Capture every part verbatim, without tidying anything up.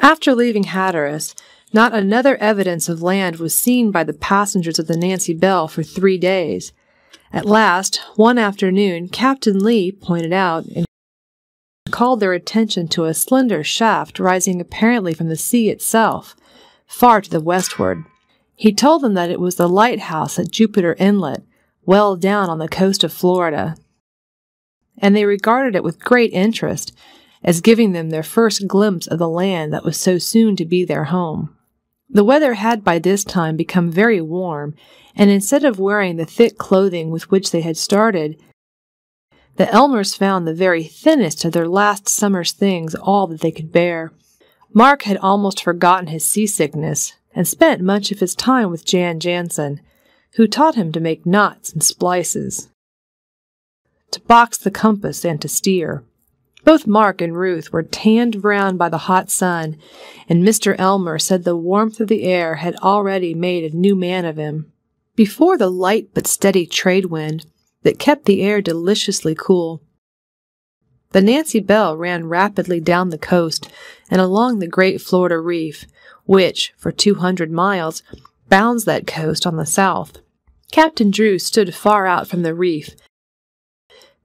After leaving Hatteras, not another evidence of land was seen by the passengers of the Nancy Bell for three days. At last, one afternoon, Captain Lee pointed out and called their attention to a slender shaft rising apparently from the sea itself, far to the westward. He told them that it was the lighthouse at Jupiter Inlet, well down on the coast of Florida, and they regarded it with great interest as giving them their first glimpse of the land that was so soon to be their home. The weather had by this time become very warm, and instead of wearing the thick clothing with which they had started, the Elmers found the very thinnest of their last summer's things all that they could bear. Mark had almost forgotten his seasickness, and spent much of his time with Jan Jansen, who taught him to make knots and splices, to box the compass, and to steer. Both Mark and Ruth were tanned brown by the hot sun, and Mister Elmer said the warmth of the air had already made a new man of him. Before the light but steady trade wind that kept the air deliciously cool, the Nancy Bell ran rapidly down the coast and along the great Florida Reef, which, for two hundred miles, bounds that coast on the south. Captain Drew stood far out from the reef,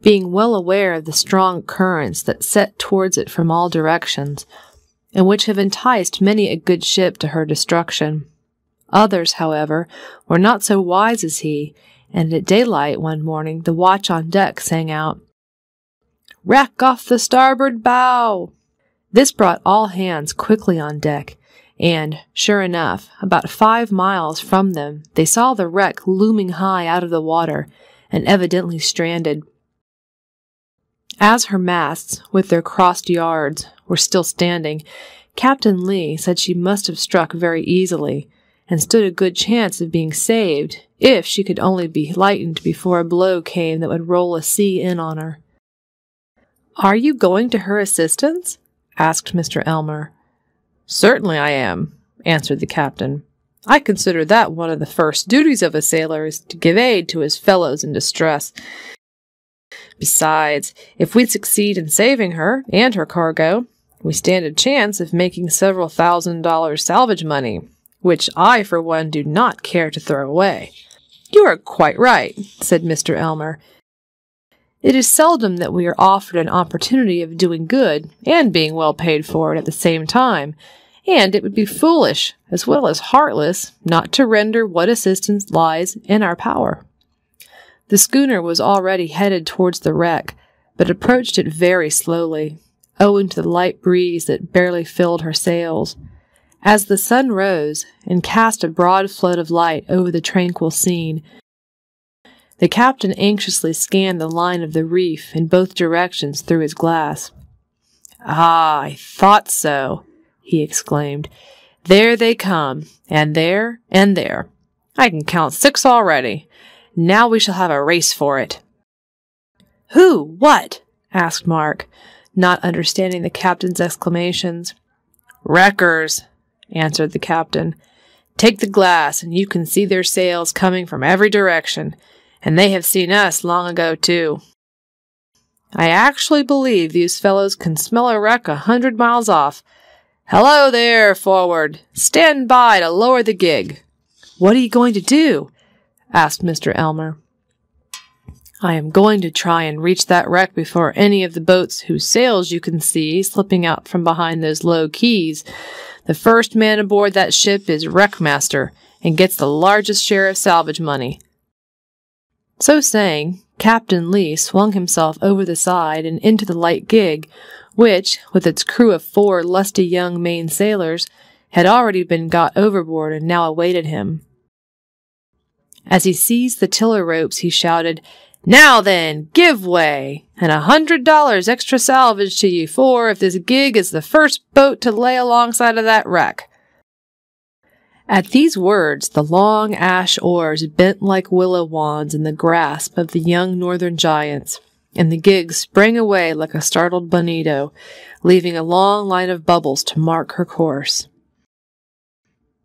being well aware of the strong currents that set towards it from all directions, and which have enticed many a good ship to her destruction. Others, however, were not so wise as he, and at daylight one morning the watch on deck sang out, "Rack off the starboard bow!" This brought all hands quickly on deck, and, sure enough, about five miles from them they saw the wreck looming high out of the water, and evidently stranded, as her masts, with their crossed yards, were still standing. Captain Lee said she must have struck very easily, and stood a good chance of being saved, if she could only be lightened before a blow came that would roll a sea in on her. "Are you going to her assistance?" asked Mister Elmer. "Certainly I am," answered the captain. "I consider that one of the first duties of a sailor is to give aid to his fellows in distress. Besides, if we succeed in saving her and her cargo, we stand a chance of making several thousand dollars salvage money, which I, for one, do not care to throw away." "You are quite right," said Mister Elmer. "It is seldom that we are offered an opportunity of doing good and being well paid for it at the same time, and it would be foolish, as well as heartless, not to render what assistance lies in our power." The schooner was already headed towards the wreck, but approached it very slowly, owing to the light breeze that barely filled her sails. As the sun rose and cast a broad flood of light over the tranquil scene, the captain anxiously scanned the line of the reef in both directions through his glass. "Ah, I thought so," he exclaimed. "There they come, and there, and there. I can count six already. Now we shall have a race for it." "Who? What?" asked Mark, not understanding the captain's exclamations. "Wreckers," answered the captain. "Take the glass, and you can see their sails coming from every direction, and they have seen us long ago, too. I actually believe these fellows can smell a wreck a hundred miles off. Hello there, forward! Stand by to lower the gig." "What are you going to do?" asked Mister Elmer. "I am going to try and reach that wreck before any of the boats whose sails you can see slipping out from behind those low keys. The first man aboard that ship is wreckmaster, and gets the largest share of salvage money." So saying, Captain Lee swung himself over the side and into the light gig, which, with its crew of four lusty young Maine sailors, had already been got overboard and now awaited him. As he seized the tiller ropes, he shouted, "Now then, give way, and a hundred dollars extra salvage to you four if this gig is the first boat to lay alongside of that wreck." At these words, the long ash oars bent like willow wands in the grasp of the young northern giants, and the gig sprang away like a startled bonito, leaving a long line of bubbles to mark her course.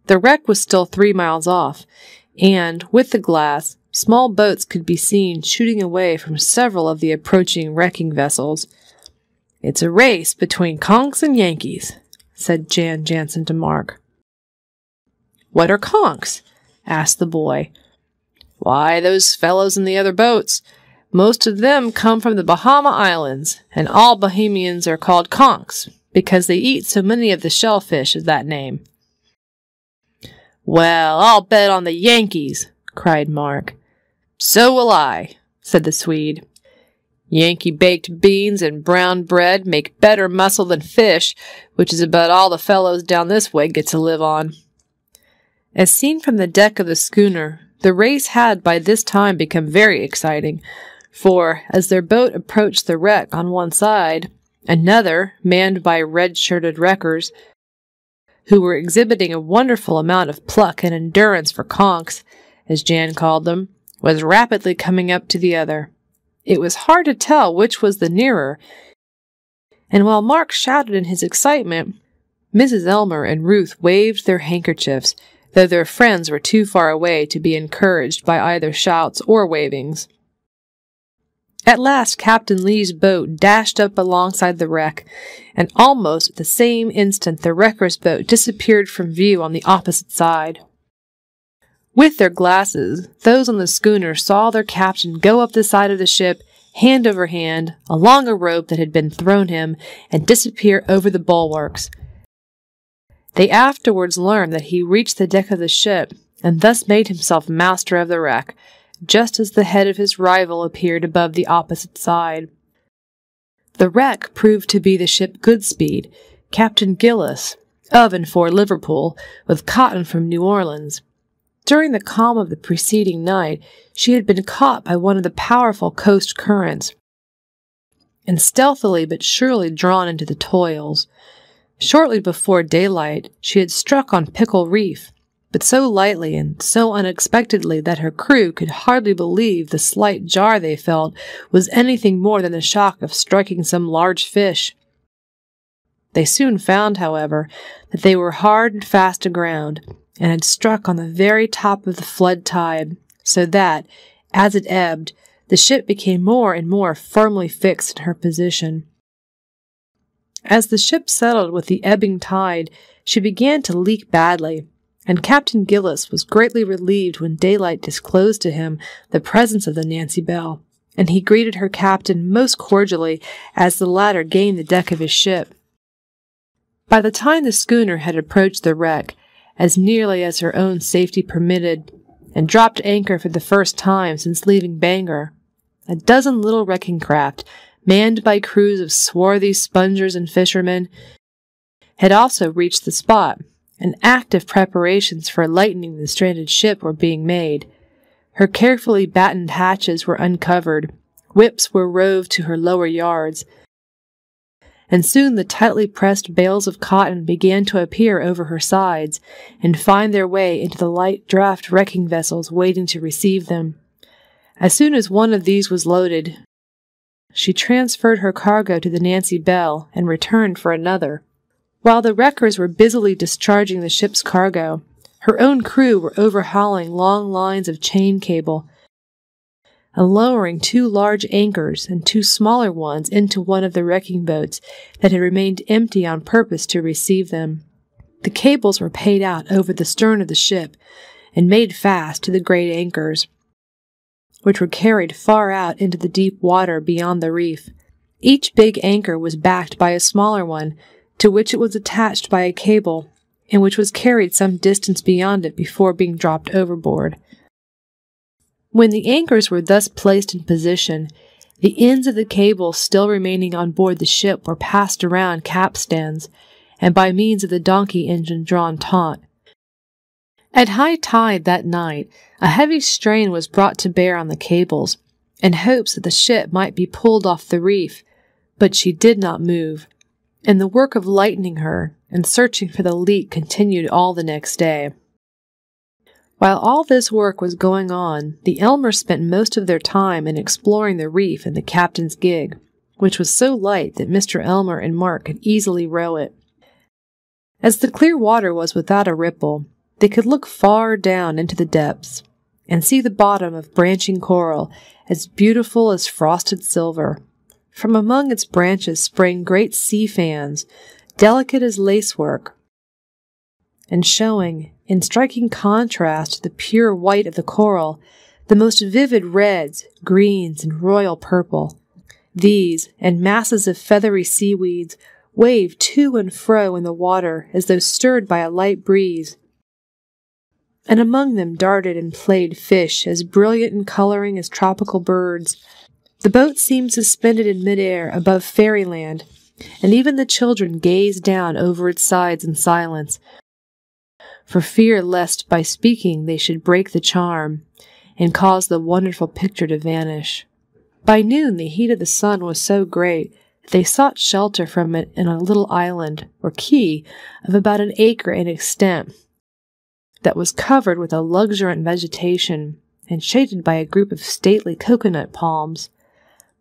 The wreck was still three miles off, and, with the glass, small boats could be seen shooting away from several of the approaching wrecking vessels. "It's a race between conks and Yankees," said Jan Jansen to Mark. "What are conchs?" asked the boy. "Why, those fellows in the other boats. Most of them come from the Bahama Islands, and all Bahamians are called conchs, because they eat so many of the shellfish of that name." "Well, I'll bet on the Yankees," cried Mark. "So will I," said the Swede. "Yankee baked beans and brown bread make better muscle than fish, which is about all the fellows down this way get to live on." As seen from the deck of the schooner, the race had by this time become very exciting, for as their boat approached the wreck on one side, another, manned by red-shirted wreckers, who were exhibiting a wonderful amount of pluck and endurance for conchs, as Jan called them, was rapidly coming up to the other. It was hard to tell which was the nearer, and while Mark shouted in his excitement, Missus Elmer and Ruth waved their handkerchiefs, though their friends were too far away to be encouraged by either shouts or wavings. At last Captain Lee's boat dashed up alongside the wreck, and almost at the same instant the wrecker's boat disappeared from view on the opposite side. With their glasses, those on the schooner saw their captain go up the side of the ship, hand over hand, along a rope that had been thrown him, and disappear over the bulwarks. They afterwards learned that he reached the deck of the ship, and thus made himself master of the wreck, just as the head of his rival appeared above the opposite side. The wreck proved to be the ship Goodspeed, Captain Gillis, of and for Liverpool, with cotton from New Orleans. During the calm of the preceding night, she had been caught by one of the powerful coast currents, and stealthily but surely drawn into the toils. Shortly before daylight, she had struck on Pickle Reef, but so lightly and so unexpectedly that her crew could hardly believe the slight jar they felt was anything more than the shock of striking some large fish. They soon found, however, that they were hard and fast aground, and had struck on the very top of the flood tide, so that, as it ebbed, the ship became more and more firmly fixed in her position. As the ship settled with the ebbing tide, she began to leak badly, and Captain Gillis was greatly relieved when daylight disclosed to him the presence of the Nancy Bell, and he greeted her captain most cordially as the latter gained the deck of his ship. By the time the schooner had approached the wreck, as nearly as her own safety permitted, and dropped anchor for the first time since leaving Bangor, a dozen little wrecking craft, manned by crews of swarthy spongers and fishermen, had also reached the spot, and active preparations for lightening the stranded ship were being made. Her carefully battened hatches were uncovered, whips were rove to her lower yards, and soon the tightly pressed bales of cotton began to appear over her sides, and find their way into the light draft wrecking vessels waiting to receive them. As soon as one of these was loaded, she transferred her cargo to the Nancy Bell and returned for another. While the wreckers were busily discharging the ship's cargo, her own crew were overhauling long lines of chain cable and lowering two large anchors and two smaller ones into one of the wrecking boats that had remained empty on purpose to receive them. The cables were paid out over the stern of the ship and made fast to the great anchors, which were carried far out into the deep water beyond the reef. Each big anchor was backed by a smaller one, to which it was attached by a cable, and which was carried some distance beyond it before being dropped overboard. When the anchors were thus placed in position, the ends of the cables still remaining on board the ship were passed around capstans, and by means of the donkey engine drawn taut. At high tide that night, a heavy strain was brought to bear on the cables, in hopes that the ship might be pulled off the reef, but she did not move, and the work of lightening her and searching for the leak continued all the next day. While all this work was going on, the Elmers spent most of their time in exploring the reef in the captain's gig, which was so light that Mister Elmer and Mark could easily row it. As the clear water was without a ripple, they could look far down into the depths and see the bottom of branching coral as beautiful as frosted silver. From among its branches sprang great sea fans, delicate as lacework, and showing, in striking contrast to the pure white of the coral, the most vivid reds, greens, and royal purple. These, and masses of feathery seaweeds, wave to and fro in the water as though stirred by a light breeze, and among them darted and played fish as brilliant in coloring as tropical birds. The boat seemed suspended in midair above fairyland, and even the children gazed down over its sides in silence, for fear lest by speaking they should break the charm and cause the wonderful picture to vanish. By noon the heat of the sun was so great that they sought shelter from it in a little island, or key, of about an acre in extent, that was covered with a luxuriant vegetation, and shaded by a group of stately coconut palms.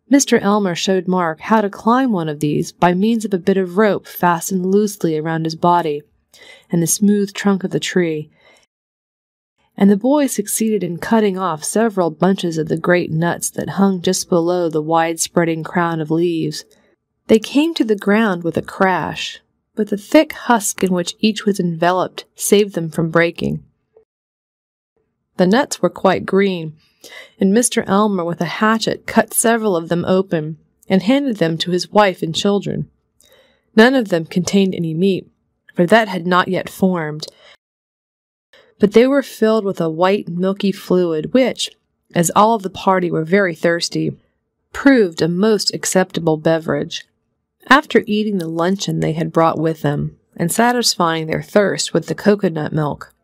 Mister Elmer showed Mark how to climb one of these by means of a bit of rope fastened loosely around his body and the smooth trunk of the tree, and the boy succeeded in cutting off several bunches of the great nuts that hung just below the wide-spreading crown of leaves. They came to the ground with a crash, but the thick husk in which each was enveloped saved them from breaking. The nuts were quite green, and Mister Elmer with a hatchet cut several of them open and handed them to his wife and children. None of them contained any meat, for that had not yet formed, but they were filled with a white, milky fluid which, as all of the party were very thirsty, proved a most acceptable beverage. After eating the luncheon they had brought with them, and satisfying their thirst with the coconut milk,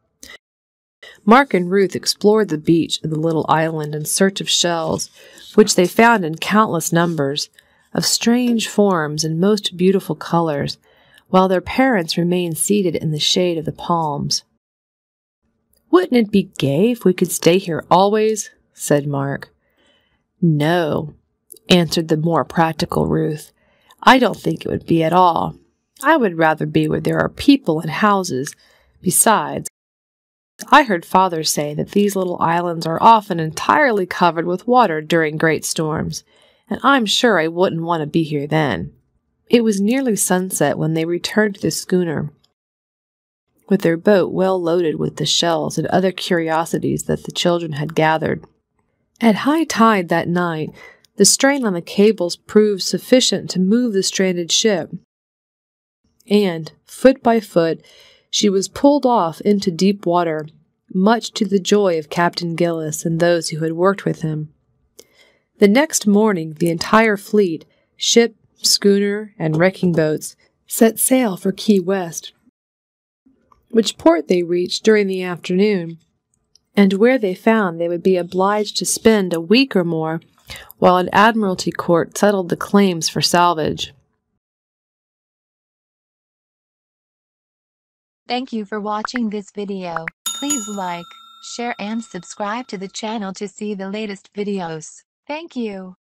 Mark and Ruth explored the beach of the little island in search of shells, which they found in countless numbers, of strange forms and most beautiful colors, while their parents remained seated in the shade of the palms. "Wouldn't it be gay if we could stay here always?" said Mark. "No," answered the more practical Ruth. "I don't think it would be at all. I would rather be where there are people and houses. Besides, I heard Father say that these little islands are often entirely covered with water during great storms, and I'm sure I wouldn't want to be here then." It was nearly sunset when they returned to the schooner, with their boat well loaded with the shells and other curiosities that the children had gathered. At high tide that night, the strain on the cables proved sufficient to move the stranded ship, and, foot by foot, she was pulled off into deep water, much to the joy of Captain Gillis and those who had worked with him. The next morning the entire fleet, ship, schooner, and wrecking boats, set sail for Key West, which port they reached during the afternoon, and where they found they would be obliged to spend a week or more while an admiralty court settled the claims for salvage. Thank you for watching this video. Please like, share and subscribe to the channel to see the latest videos. Thank you.